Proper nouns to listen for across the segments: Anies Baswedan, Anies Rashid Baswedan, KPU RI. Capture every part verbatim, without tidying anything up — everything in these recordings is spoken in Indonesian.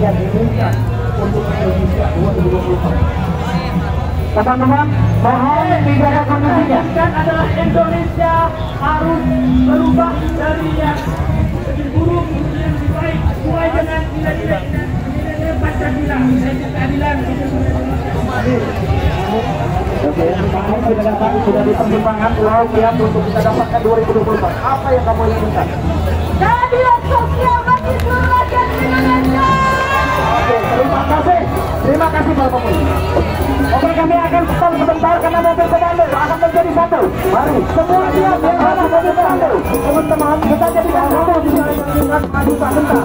yang diinginkan untuk Indonesia dua ribu dua puluh empat. Teman-teman, mohon dijaga kondisinya. Yang adalah Indonesia harus berubah dari yang lebih buruk menjadi lebih baik, mulai dengan nilai-nilai Pancasila, nilai-nilai keadilan. Oke, kamu sudah dapat, sudah dipertimbangkan pulau kiat untuk kita dapatkan dua ribu dua puluh empat. Apa yang kamu inginkan? Keadilan sosial bagi seluruh rakyat Indonesia. Oke, terima kasih, terima kasih Bapak Kapolri. Oke, kami akan stop sebentar karena mobil pedang akan menjadi satu. Mari semua siap yang akan menjadi satu. Teman-teman, kita jadi satu di dalam lingkungan adu tak bentar.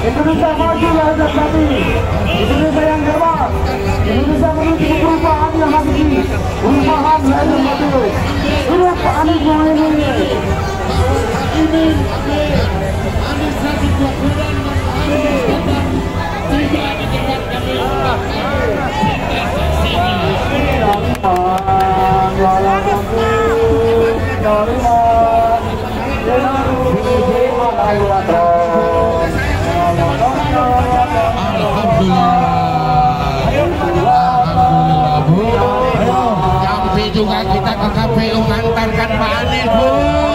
Indonesia maju lahir kami, Indonesia yang hebat, Indonesia menuju perubahan yang hakiki, perubahan lahir kami. Hidup Anies Baswedan. Ini Anies Baswedan, Anies Baswedan tidak dikenal kami lupa. Kita ke K P U ngantarkan Pak Anies, Bu.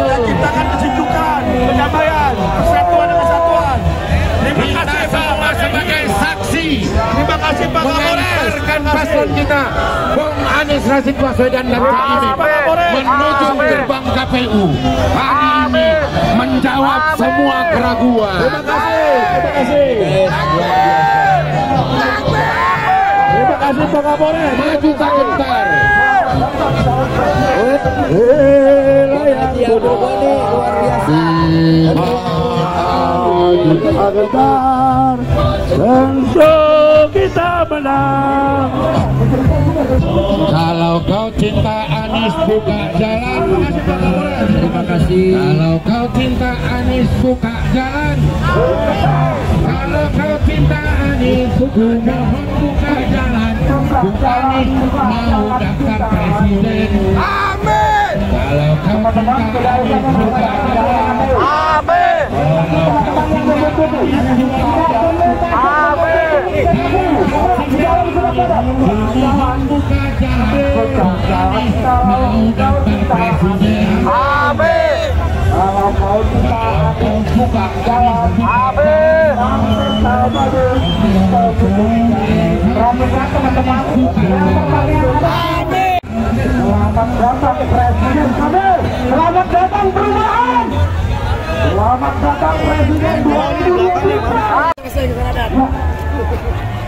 Kita ciptakan kesejukan, perdamaian, persatuan dan kesatuan. Terima kasih Pak sebagai saksi. Terima kasih Pak Kapolres mengantarkan paslon kita, Bung Anies Rashid Baswedan dan Pak Anies menuju gerbang K P U. Pak Anies menjawab semua keraguan. Terima kasih. Terima kasih. Terima kasih Pak Kapolres. Maju tak gentar. Agar tentu kita menang. Kalau kau cinta Anies buka jalan. Terima kasih. Kalau kau cinta Anies buka jalan. Kalau kau cinta Anies buka jalan. Buka Anies mau daftar presiden. Amin. Kalau kau cinta Anies buka jalan. Amin. Amin. kita akan buka jalan habis. Ramaikan teman-teman. Selamat datang Presiden kami. Selamat datang perubahan. Selamat datang Presiden dua ribu dua puluh empat.